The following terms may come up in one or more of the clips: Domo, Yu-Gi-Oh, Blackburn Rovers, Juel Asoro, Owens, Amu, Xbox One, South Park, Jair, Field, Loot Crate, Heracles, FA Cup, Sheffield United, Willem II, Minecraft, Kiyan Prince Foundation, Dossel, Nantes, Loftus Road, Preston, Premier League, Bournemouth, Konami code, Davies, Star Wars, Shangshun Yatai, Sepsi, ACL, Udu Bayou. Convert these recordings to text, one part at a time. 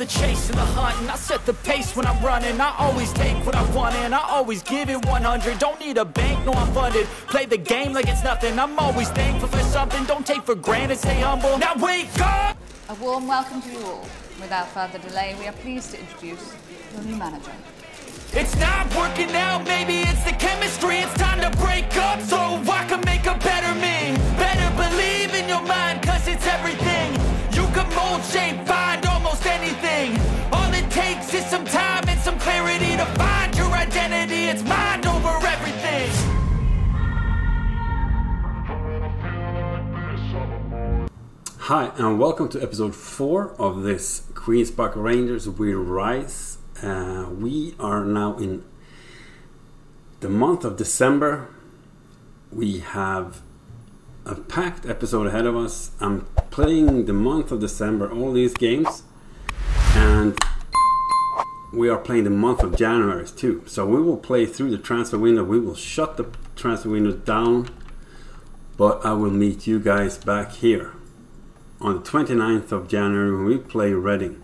the chase and the hunt, and I set the pace when I'm running. I always take what I want and I always give it 100. Don't need a bank, no, I'm funded. Play the game like it's nothing. I'm always thankful for something. Don't take for granted, stay humble. Now wake up! A warm welcome to you all. Without further delay, we are pleased to introduce your new manager. It's not working out, maybe it's the chemistry. It's time to break up so I can make a better me. Better believe in your mind, cause it's everything. You can mold, shape, find almost anything. All it takes is some time and some clarity to find your identity. It's mind over everything. Hi, and welcome to episode 4 of this Queen's Park Rangers We Rise. We are now in the month of December. We have a packed episode ahead of us. I'm playing the month of December, all these games, and we are playing the month of January too. So we will play through the transfer window. We will shut the transfer window down, but I will meet you guys back here on the 29th of January when we play Reading.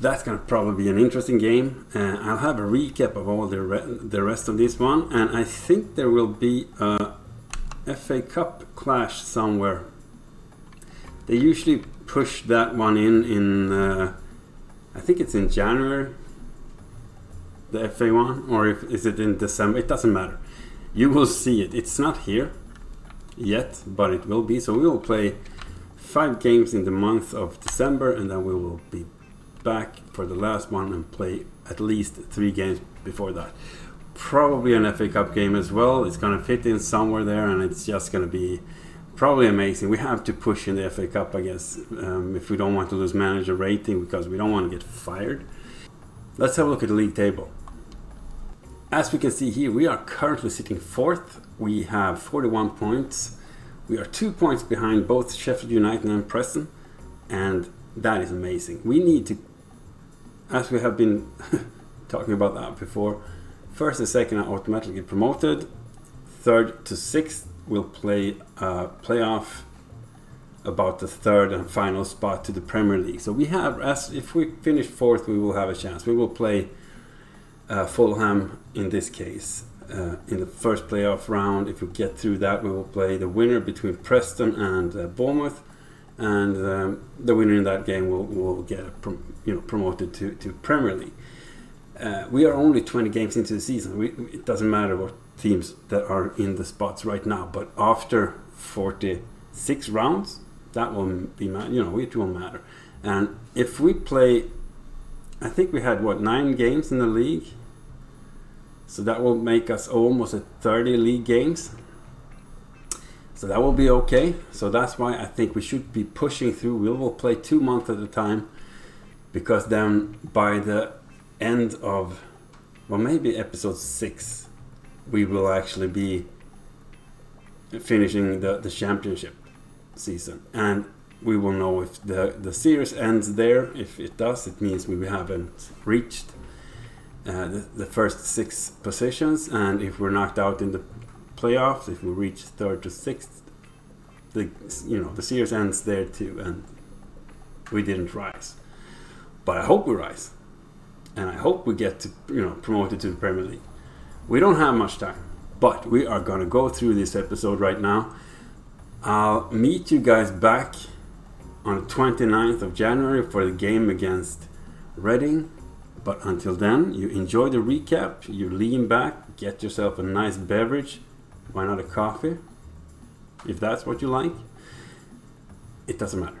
That's going to probably be an interesting game. I'll have a recap of all the rest of this one, and I think there will be a FA Cup clash somewhere. They usually push that one in I think it's in January, the FA one, or is it in December? It doesn't matter. You will see it. It's not here yet, but it will be. So we will play 5 games in the month of December, and then we will be back for the last one and play at least 3 games before that. Probably an FA Cup game as well. It's going to fit in somewhere there, and it's just going to be probably amazing. We have to push in the FA Cup, I guess, if we don't want to lose manager rating, because we don't want to get fired. Let's have a look at the league table. As we can see here, we are currently sitting 4th. We have 41 points. We are 2 points behind both Sheffield United and Preston, and that is amazing. We need to, as we have been talking about that before, 1st and 2nd are automatically promoted. 3rd to 6th will play a playoff about the 3rd and final spot to the Premier League. So we have, as if we finish 4th, we will have a chance. We will play Fulham in this case in the first playoff round. If we get through that, we will play the winner between Preston and Bournemouth, and the winner in that game will get promoted to Premier League. We are only 20 games into the season. It doesn't matter what teams that are in the spots right now, but after 46 rounds, that will be, it will matter. And if we play, I think we had, 9 games in the league, so that will make us almost at 30 league games. So that will be okay. So that's why I think we should be pushing through. We will play 2 months at a time, because then by the end of, well, maybe episode 6, we will actually be finishing the championship season, and we will know if the series ends there. If it does, it means we haven't reached the first 6 positions, and if we're knocked out in the playoffs, if we reach 3rd to 6th, the series ends there too, and we didn't rise. But I hope we rise, and I hope we get to promoted to the Premier League. We don't have much time, but we are gonna go through this episode right now. I'll meet you guys back on the 29th of January for the game against Reading. But until then, you enjoy the recap, you lean back, get yourself a nice beverage. Why not a coffee, if that's what you like? It doesn't matter.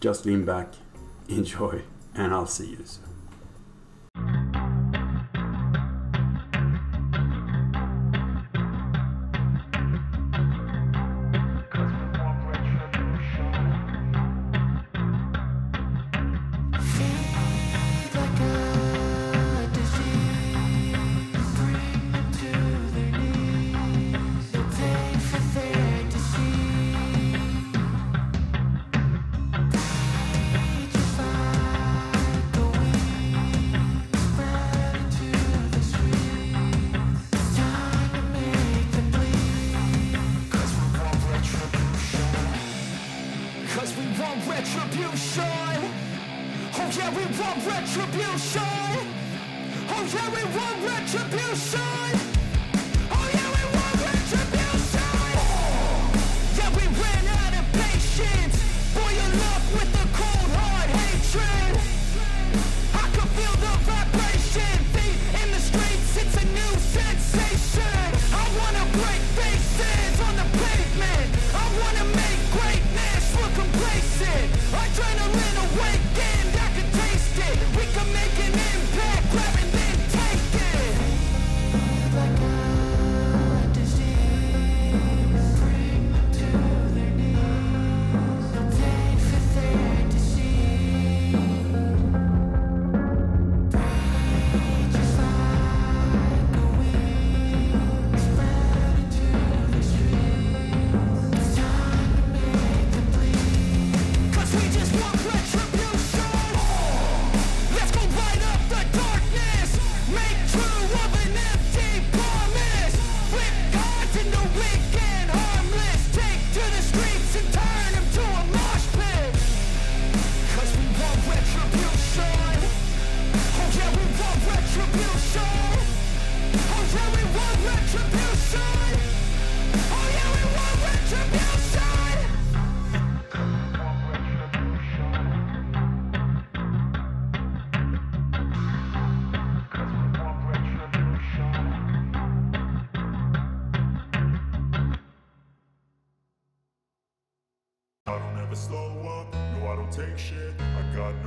Just lean back, enjoy, and I'll see you soon. Oh yeah, we want retribution. Oh yeah, we want retribution. Oh yeah, we want retribution. Oh yeah, we ran out of patience. Boil up with the cold hard hatred. I can feel the vibration. Feet in the streets, it's a new sensation. I wanna break faces on the pavement. I wanna make greatness look complacent. Adrenaline awakened, I can taste it. We can make an impact, grab and then take it. Like a disease, bring them to their knees. Pay for their disease. Breathe just like a wind, spread into the streets. It's time to make them bleed. 'Cause we just want retribution. Let's go light up the darkness. Make true of an empty promise. Flip cards into weak and harmless. Take to the streets and turn them to a mosh pit. 'Cause we want retribution. Oh yeah, we want retribution. Oh yeah, we want retribution. Oh yeah, we want retribution. I don't ever slow up, no I don't take shit. I got no love for the fakeness. If you wanna play tough and wanna hate this, I'll always show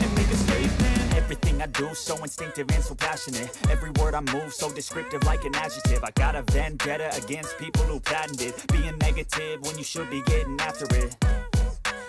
and make a statement. Everything I do, so instinctive and so passionate. Every word I move, so descriptive like an adjective. I got a vendetta against people who patented being negative when you should be getting after it.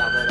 Now that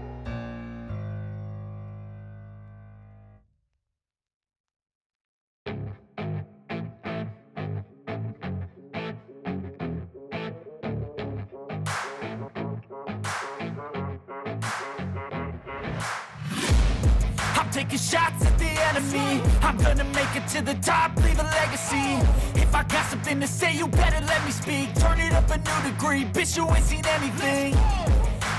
taking shots at the enemy. I'm gonna make it to the top, leave a legacy. If I got something to say, you better let me speak. Turn it up a new degree, bitch, you ain't seen anything.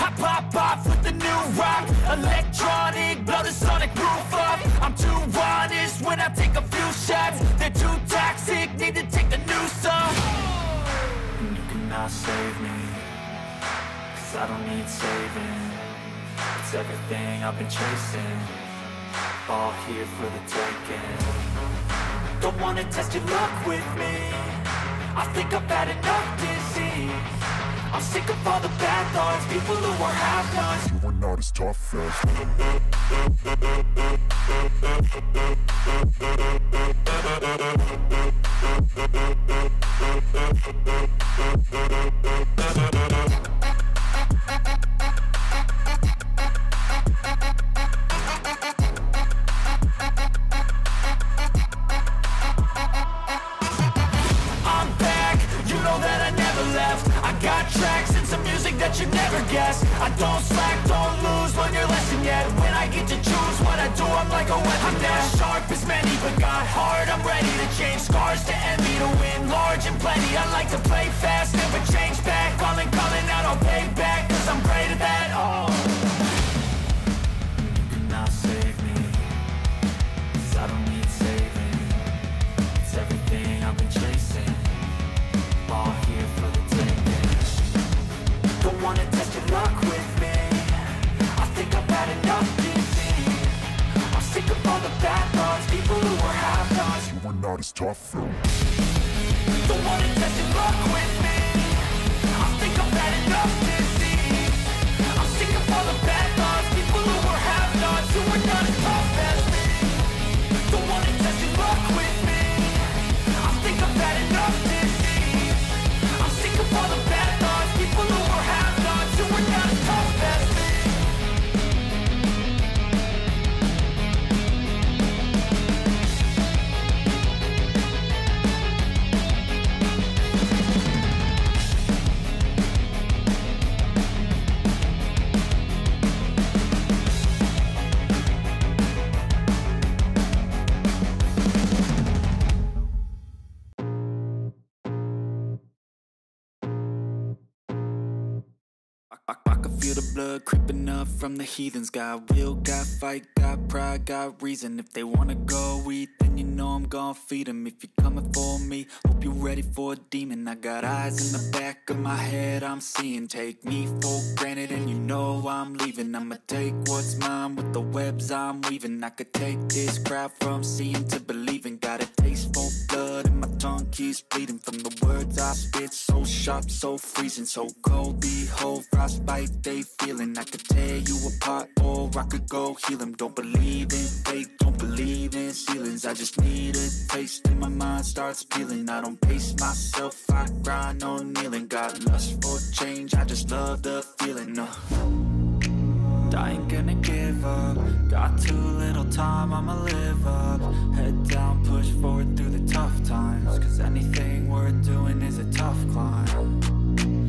I pop off with the new rock, electronic, blow the sonic roof up. I'm too honest when I take a few shots. They're too toxic, need to take a new song. And you cannot save me, cause I don't need saving. It's everything I've been chasing, all here for the taking. Don't wanna test your luck with me, I think I've had enough disease. I'm sick of all the bad thoughts, people who are half-nuts. You are not as tough as I'm back, you know that I never left. Got tracks and some music that you never guessed. I don't slack, don't lose, learn your lesson yet. When I get to choose what I do, I'm like a weapon. I'm not sharp as many, but got hard, I'm ready to change. Scars to envy, to win large and plenty. I like to play fast, never change back. Calling out, I'll pay back, cause I'm great at that. Oh, you cannot save me, cause I don't need saving. It's everything I've been chasing, all here for the taking. Don't wanna test your luck with me, I think I've had enough disease. I'm sick of all the bad thoughts, people who are half-nots. You are not as tough though. Don't wanna test your luck with me, I think I've had enough disease. I'm sick of all the bad thoughts, people who are half-nots. You are not as tough as me. Don't wanna test your luck with me, I think I've had enough disease. I'm sick of all the bad thoughts, people who are half-nots. You are not as tough as me. Blood creeping up from the heathens. Got will, got fight, got pride, got reason. If they wanna go eat, then you know I'm gonna feed them. If you're coming for me, hope you're ready for a demon. I got eyes in the back of my head, I'm seeing. Take me for granted and you know I'm leaving. I'ma take what's mine with the webs I'm weaving. I could take this crowd from seeing to believing. Got a taste for blood and my tongue keeps bleeding from the words I spit. So sharp, so freezing, so cold, behold, frostbite, they feeling. I could tear you apart or I could go heal them. Don't believe in fake, don't believe in ceilings. I just need a taste and my mind starts peeling. I don't pace myself, I grind on kneeling. Got lust for change, I just love the feeling. I ain't gonna give up, got too little time, I'ma live up. Head down, push forward through the tough times, cause anything worth doing is a tough climb.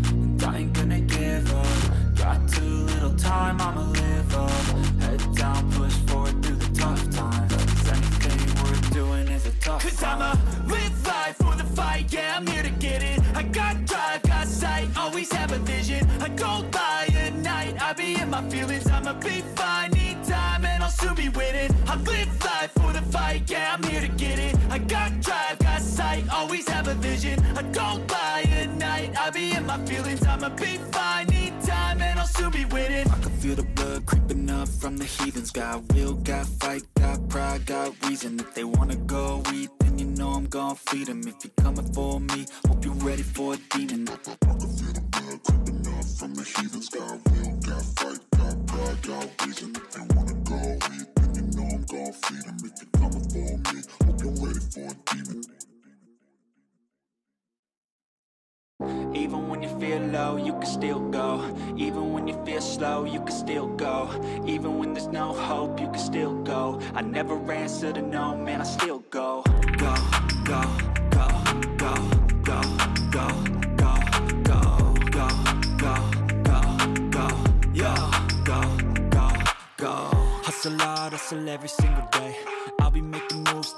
And I ain't gonna give up, got too little time, I'ma live up. Head down, push forward through the tough times, cause anything worth doing is a tough cause climb. Cause I'ma live life for the fight, yeah, I'm here to get it. I got drive, got sight, always have a vision. I go by at night, I be in my feelings. I'ma be fine, need time, and I'll soon be winning. I live life for the fight, yeah, I'm here to get it. I got drive, got sight, always have a vision. I go by at night, I be in my feelings. I'ma be fine, need time, and I'll soon be winning. I can feel the blood creeping up from the heathens. Got will, got fight, got pride, got reason. If they wanna go eat, then you know I'm gon' feed them. If you're coming for me, hope you're ready for a demon. I can feel the blood creeping up from the heathens. Got will, got fight, got pride, got reason. If they wanna go eat, then you know I'm gon' feed them. If you're coming for me, hope you're ready for a demon. Even when you feel low, you can still go. Even when you feel slow, you can still go. Even when there's no hope, you can still go. I never answer to no, man, I still go. Go, go, go, go, go, go, go, go, go, go, go, go, go, go, go, go. Hustle hard. hustle every single day. I'll be making moves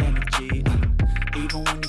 energy. Even when you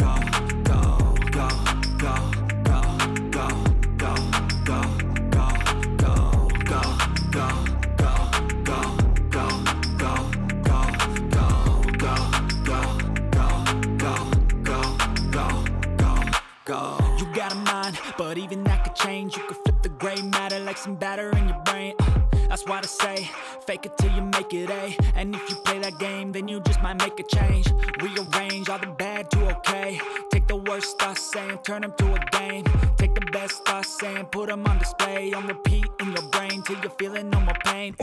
go, go, go, go, go, go, go, go, go, go, go. You got a mind, but even that could change. You could flip the gray matter like some batter in your brain. That's why they say, fake it till you make it, eh? And if you play that game, then you just might make a change. Rearrange all the bad to okay. Take the worst thoughts saying, turn them to a game. Take the best thoughts saying, put them on display. On repeat in your brain till you're feeling no more pain.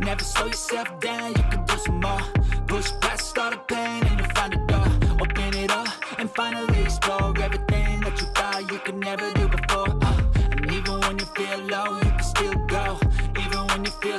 Never slow yourself down, you can do some more. Push past all the pain and you'll find a door. Open it up and finally explore everything that you thought you could never do before. And even when you feel low, you can still go. Even when you feel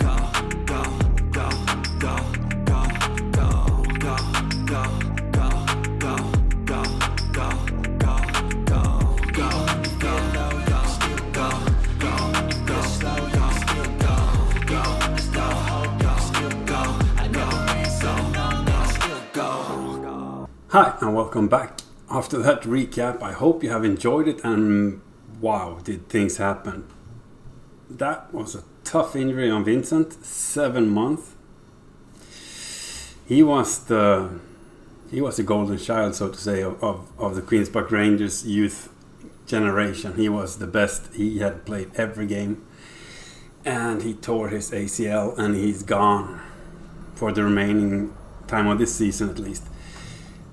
go, go, go, go, go, go, go, go, go, go, go, go, go, go, go. Even when you feel low, you can still go. Even when you feel slow, you can still go. Hi and welcome back. After that recap, I hope you have enjoyed it, and wow, did things happen. That was a tough injury on Vincent, 7 months. He was the golden child, so to say, of the Queen's Park Rangers youth generation. He was the best. He had played every game. And he tore his ACL and he's gone for the remaining time of this season at least.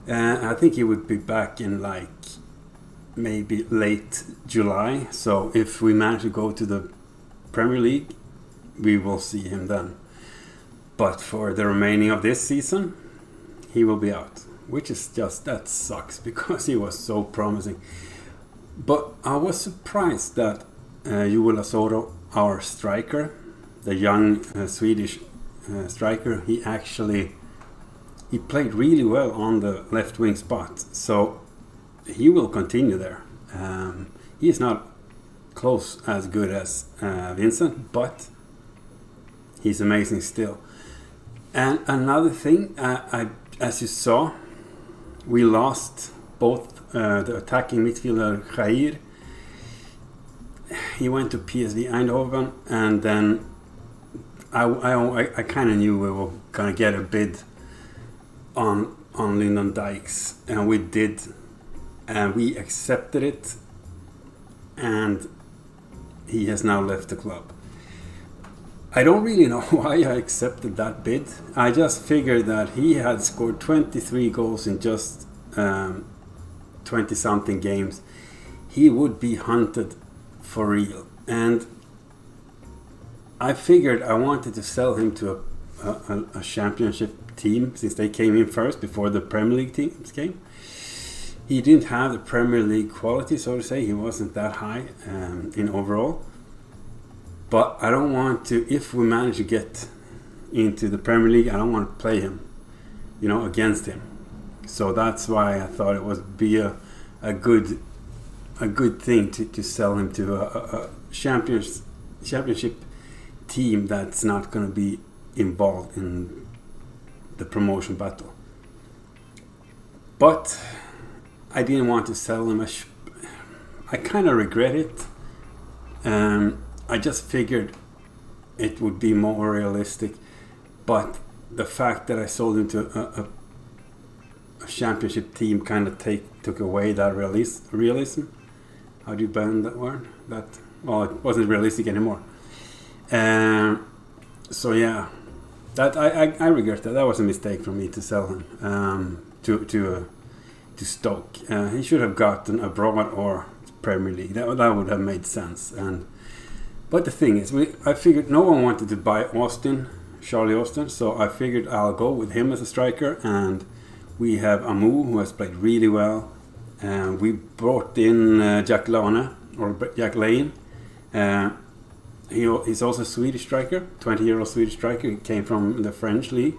I think he would be back in like maybe late July. So if we manage to go to the Premier League, we will see him then. But for the remaining of this season, he will be out. Which is just, that sucks because he was so promising. But I was surprised that Juel Asoro, our striker, the young Swedish striker, he played really well on the left wing spot, so he will continue there. He is not close as good as Vincent, but he's amazing still. And another thing, as you saw, we lost both the attacking midfielder Jair. He went to PSV Eindhoven, and then I kind of knew we were gonna get a bid on Lyndon Dykes, and we did, and we accepted it, and he has now left the club. I don't really know why I accepted that bid. I just figured that he had scored 23 goals in just 20-something games. He would be hunted for real, and I figured I wanted to sell him to a championship team, since they came in first before the Premier League teams came. He didn't have the Premier League quality, so to say. He wasn't that high in overall, but I don't want to, if we manage to get into the Premier League, I don't want to play him, you know, against him. So that's why I thought it would be a good thing to sell him to a championship team that's not going to be involved in the promotion battle. But I didn't want to sell him. I kind of regret it. I just figured it would be more realistic, but the fact that I sold him to a championship team kind of took away that realism. How do you ban that word? That well, it wasn't realistic anymore. So yeah, that I regret that. That was a mistake for me to sell him to Stoke. He should have gotten abroad or Premier League. That would have made sense. And but the thing is, I figured no one wanted to buy Austin, Charlie Austin, so I figured I'll go with him as a striker. And we have Amu, who has played really well. We brought in Jack Lane. He's also a Swedish striker, 20-year-old Swedish striker. He came from the French league,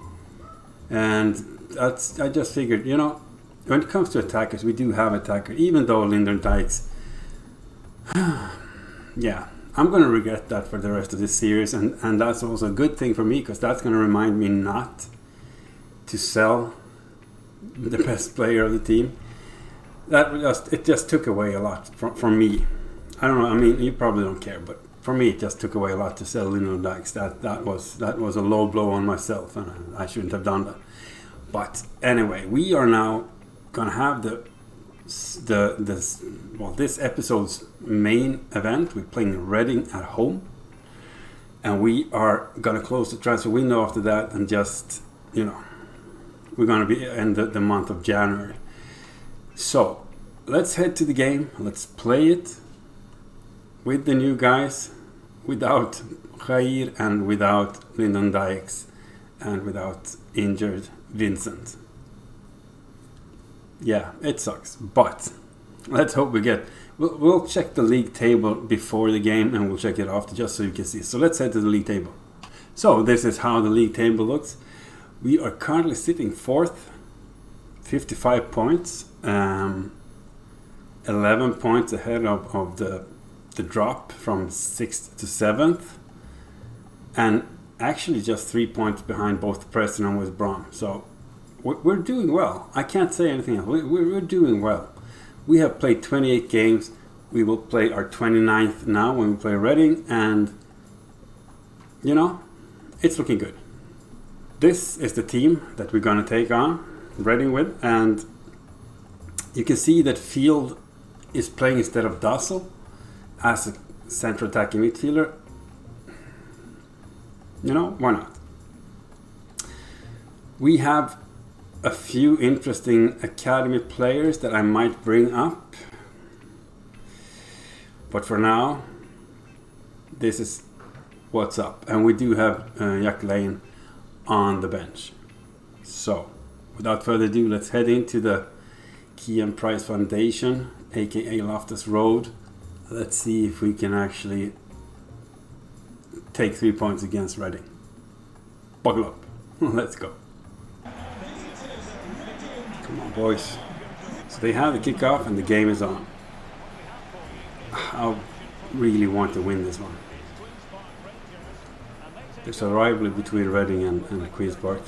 and that's, I just figured, you know, when it comes to attackers, we do have attacker, even though Lyndon Dykes. Yeah, I'm gonna regret that for the rest of this series, and that's also a good thing for me, because that's gonna remind me not to sell the best player of the team. That just, it just took away a lot from me. I don't know. I mean, you probably don't care, but for me, it just took away a lot to sell Lyndon Dykes. That was a low blow on myself, and I shouldn't have done that. But anyway, we are now gonna have this episode's main event. We're playing Reading at home, and we are gonna close the transfer window after that, and just, you know, we're gonna be in the month of January. So let's head to the game. Let's play it with the new guys, without Jair and without Lyndon Dykes and without injured Vincent. Yeah, it sucks, but let's hope we get... We'll check the league table before the game, and we'll check it after, just so you can see. So let's head to the league table. So this is how the league table looks. We are currently sitting 4th, 55 points. 11 points ahead of the drop from 6th to 7th, and actually just 3 points behind both Preston and West Brom. So we're doing well. I can't say anything else. We're doing well. We have played 28 games. We will play our 29th now when we play Reading, and you know, it's looking good. This is the team that we're going to take on Reading with, and you can see that Field is playing instead of Dossel as a central attacking midfielder. You know, why not? We have a few interesting academy players that I might bring up, but for now, this is what's up. And we do have Jack Lane on the bench. So without further ado, let's head into the Kiyan Prince Foundation, aka Loftus Road. Let's see if we can actually take 3 points against Reading. Buckle up. Let's go. Come on, boys. So they have the kickoff and the game is on. I really want to win this one. There's a rivalry between Reading and Queen's Park.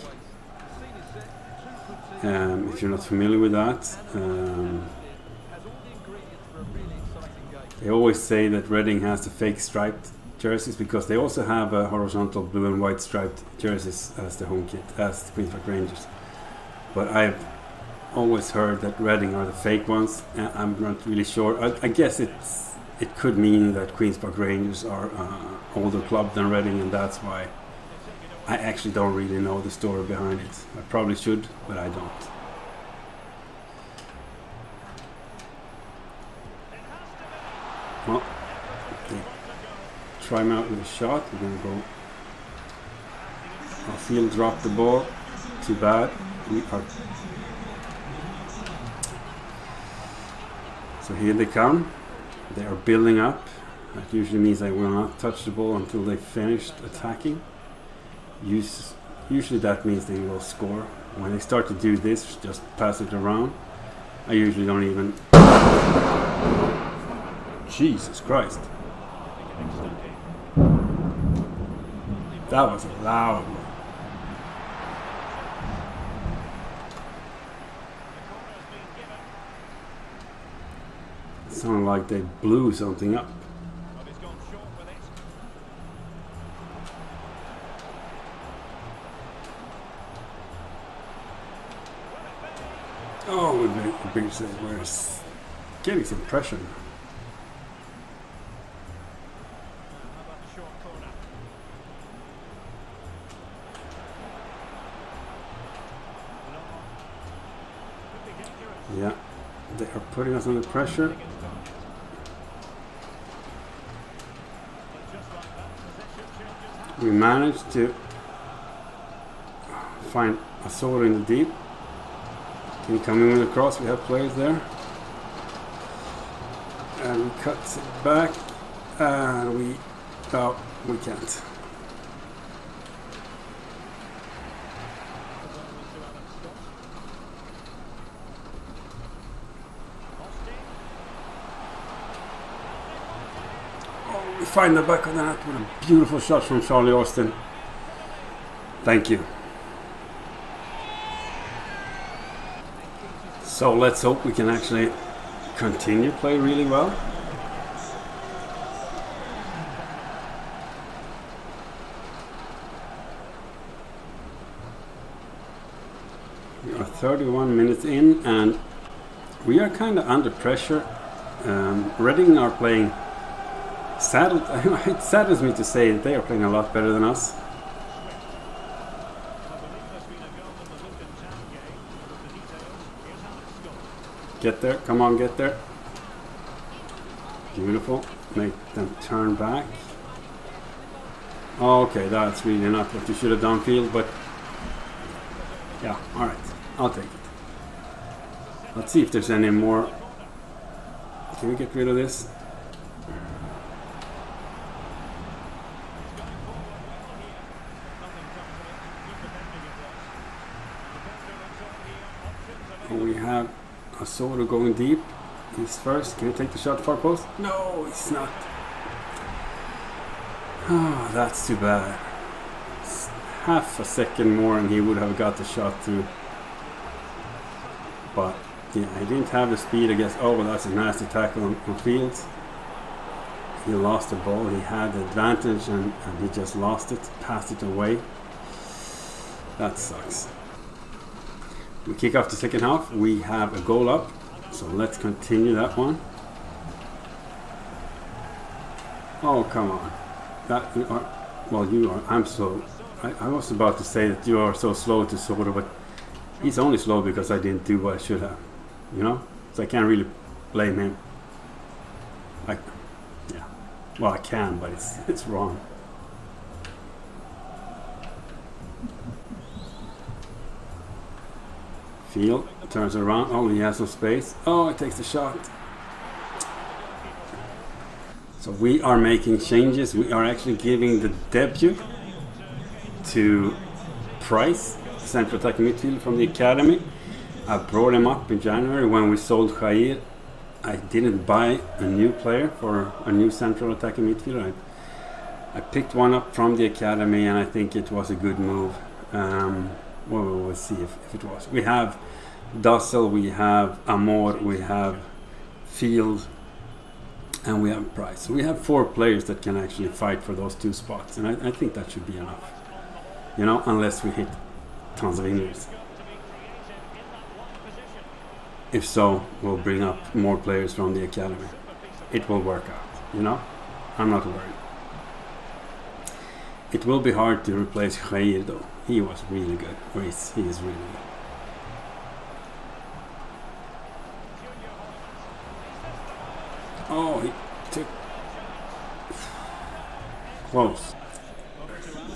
If you're not familiar with that, they always say that Reading has the fake striped jerseys, because they also have a horizontal blue and white striped jerseys as the home kit, as the Queen's Park Rangers. But I've always heard that Reading are the fake ones. I'm not really sure. I guess it could mean that Queen's Park Rangers are an older club than Reading, and that's why. I actually don't really know the story behind it. I probably should, but I don't. Well, okay. Try him out with a shot. We're gonna go. Our Field dropped the ball. Too bad. We are. So here they come. They are building up. That usually means they will not touch the ball until they finished attacking. Usually that means they will score. When they start to do this, just pass it around. I usually don't even... Jesus Christ. That was a loud one. It sounded like they blew something up. We're getting some pressure now. Yeah, they are putting us under pressure. We managed to find Asoro in the deep. Incoming with the cross, we have players there. And we cut it back, and we can't. Oh, we find the back of the net with a beautiful shot from Charlie Austin. Thank you. So let's hope we can actually continue play really well. We are 31 minutes in and we are kind of under pressure. Reading are playing, it saddens me to say it, they are playing a lot better than us. Get there, come on, get there. Beautiful, make them turn back. Okay, that's really not what you should have done, Field, but yeah, alright, I'll take it. Let's see if there's any more. Can we get rid of this? We have Asoro going deep. He's first. Can he take the shot far post? No, he's not. Oh, that's too bad. It's half a second more and he would have got the shot through. But yeah, he didn't have the speed, I guess. Oh, well, that's a nasty tackle on Fields. He lost the ball. He had the advantage and he just lost it. Passed it away. That sucks. We kick off the second half, we have a goal up, so let's continue that one. Oh, come on. That you are, well, you are, I'm so, I was about to say that you are so slow to sort of, but he's only slow because I didn't do what I should have, you know, so I can't really blame him. Yeah, well, I can, but it's wrong. Field turns around. Oh, he has some space. Oh, it takes the shot. So we are making changes. We are actually giving the debut to Price, central attacking midfielder from the academy. I brought him up in January when we sold Jair. I didn't buy a new player for a new central attacking midfielder. I picked one up from the academy and I think it was a good move. Well, we'll see if it was. We have Dossel, we have Amor, we have Field, and we have Price. So we have four players that can actually fight for those two spots, and I think that should be enough. You know, unless we hit tons of injuries. If so, we'll bring up more players from the academy. It will work out, you know? I'm not worried. It will be hard to replace Jair though. He was really good. Or he is really good. Oh, he took... Close.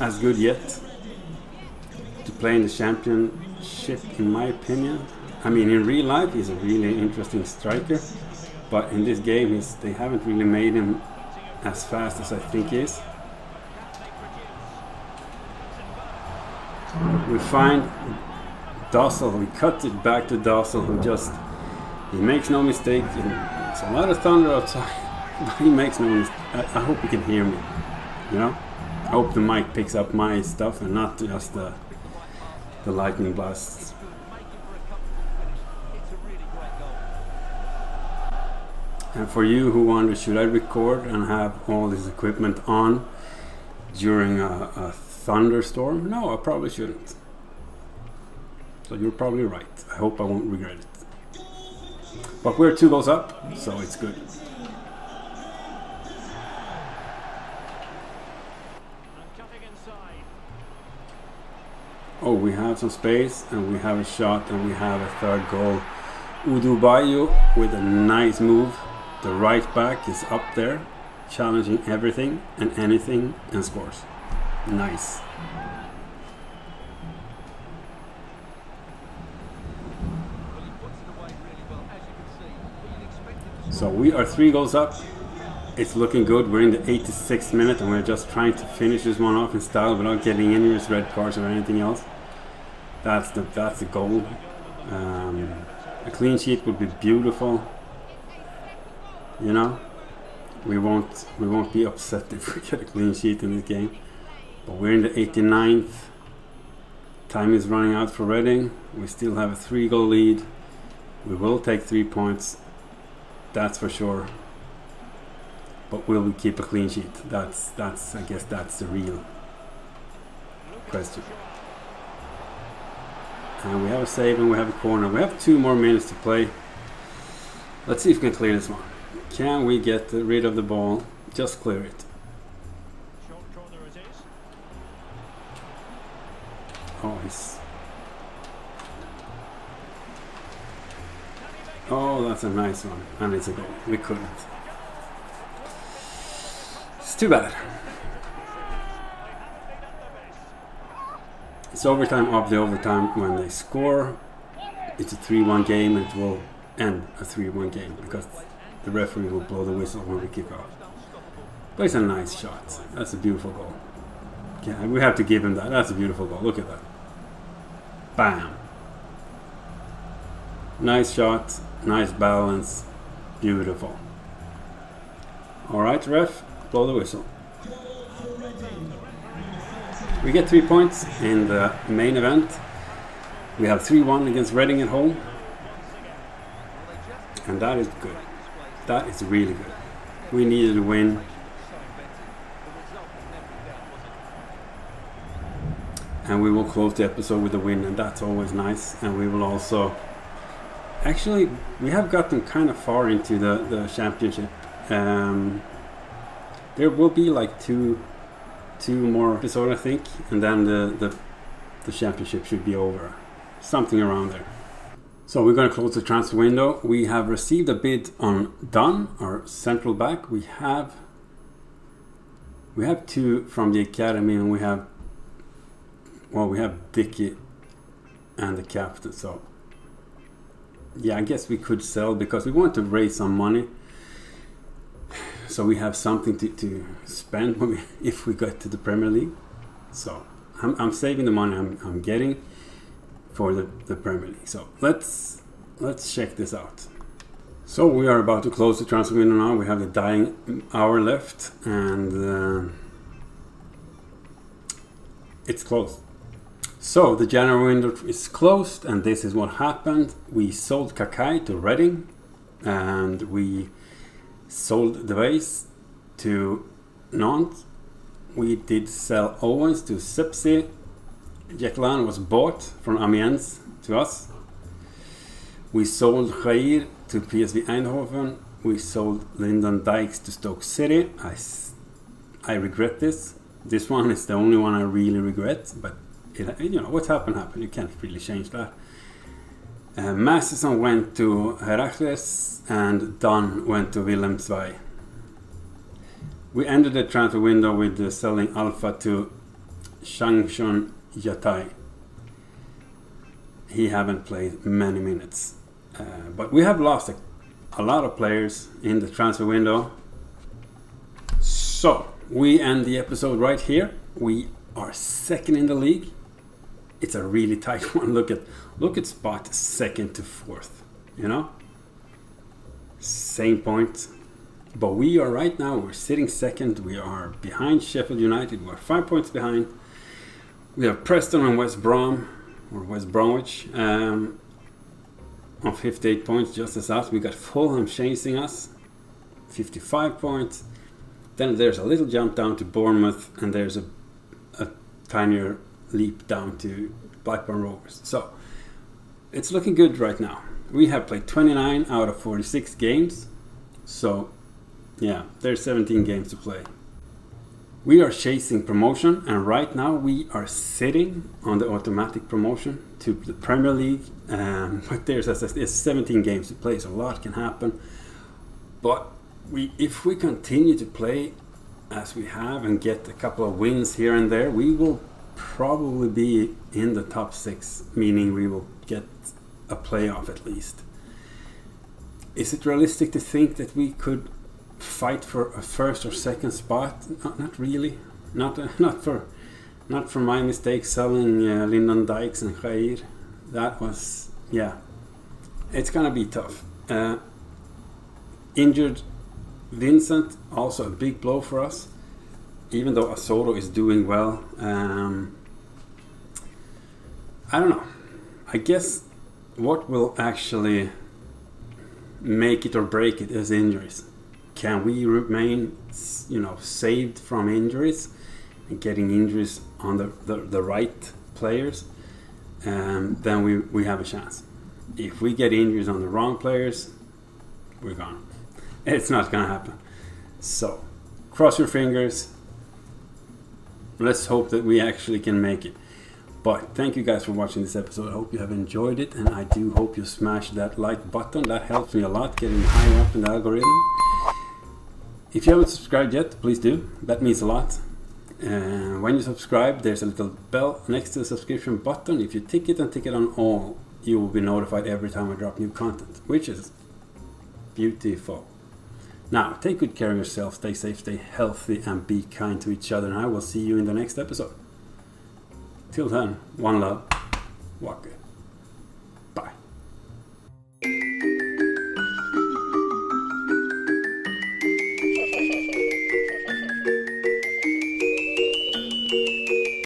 As good yet to play in the championship, in my opinion. I mean, in real life, he's a really interesting striker. But in this game, they haven't really made him as fast as I think he is. We find Dossel, we cut it back to Dossel, who just, he makes no mistake, it's a lot of thunder outside, but he makes no mistake. I hope you can hear me, you know? I hope the mic picks up my stuff and not just the lightning blasts. And for you who wonder, should I record and have all this equipment on during a thunderstorm? No, I probably shouldn't. So you're probably right. I hope I won't regret it. But we're 2 goals up, so it's good. Oh, we have some space, and we have a shot, and we have a third goal. Udu Bayou with a nice move. The right back is up there, challenging everything and anything, and scores. Nice. So we are 3 goals up. It's looking good. We're in the 86th minute and we're just trying to finish this one off in style without getting any red cards or anything else. That's the goal. A clean sheet would be beautiful. You know, we won't be upset if we get a clean sheet in this game. But we're in the 89th. Time is running out for Reading. We still have a 3-goal lead. We will take 3 points. That's for sure. But will we keep a clean sheet? That's I guess that's the real question. And we have a save and we have a corner. We have 2 more minutes to play. Let's see if we can clear this one. Can we get rid of the ball? Just clear it. Oh, oh, that's a nice one. And it's a goal. We couldn't. It's too bad. It's overtime of the overtime when they score. It's a 3-1 game and it will end a 3-1 game because the referee will blow the whistle when we kick off. But it's a nice shot. That's a beautiful goal. Yeah, we have to give him that. That's a beautiful goal. Look at that. Bam. Nice shot. Nice balance. Beautiful. Alright, ref. Blow the whistle. We get 3 points in the main event. We have 3-1 against Reading at home. And that is good. That is really good. We needed a win. And we will close the episode with a win, and that's always nice. And we will also... Actually, we have gotten kind of far into the championship. There will be like two more episodes, I think, and then the championship should be over, something around there. So we're going to close the transfer window. We have received a bid on Dunn, our central back. We have 2 from the academy, and we have Dickie and the captain. So yeah, I guess we could sell because we want to raise some money. So we have something to spend when if we get to the Premier League. So I'm saving the money I'm getting for the Premier League. So let's check this out. So we are about to close the transfer window now. We have the dying hour left and it's closed. So the January window is closed and this is what happened. We sold Kakai to Reading and we sold Davies to Nantes. We did sell Owens to Sepsi. Jacqueline was bought from Amiens to us. We sold Jair to PSV Eindhoven. We sold Lyndon Dykes to Stoke City. I regret this. This one is the only one I really regret, but it, you know, what's happened happened. You can't really change that. Masterson went to Heracles and Dunn went to Willem II. We ended the transfer window with selling Alpha to Shangshun Yatai. He haven't played many minutes. But we have lost a lot of players in the transfer window. So we end the episode right here. We are second in the league. It's a really tight one. Look at spot 2nd to 4th, you know, same point. But we are right now, we're sitting 2nd. We are behind Sheffield United. We're 5 points behind. We have Preston and West Bromwich on 58 points, just as us. We got Fulham chasing us, 55 points. Then there's a little jump down to Bournemouth and there's a tinier leap down to Blackburn Rovers. So it's looking good right now. We have played 29 out of 46 games. So yeah, there's 17 games to play. We are chasing promotion, and right now we are sitting on the automatic promotion to the Premier League. But there's 17 games to play, so a lot can happen. But if we continue to play as we have and get a couple of wins here and there, we will probably be in the top six, meaning we will get a playoff at least. Is it realistic to think that we could fight for a first or second spot? Not really. Not for my mistake selling Lyndon Dykes and Jair. That was, yeah, it's gonna be tough. Injured Vincent, also a big blow for us, even though Asoro is doing well. I don't know. I guess what will actually make it or break it is injuries. Can we remain, you know, saved from injuries and getting injuries on the right players? Then we have a chance. If we get injuries on the wrong players, we're gone. It's not gonna happen. So cross your fingers. Let's hope that we actually can make it. But thank you guys for watching this episode. I hope you have enjoyed it, and I do hope you smash that like button. That helps me a lot getting higher up in the algorithm. If you haven't subscribed yet, please do. That means a lot. When you subscribe, there's a little bell next to the subscription button. If you tick it and tick it on all, you will be notified every time I drop new content, which is beautiful. Now, take good care of yourself, stay safe, stay healthy, and be kind to each other. And I will see you in the next episode. Till then, one love. Walk it.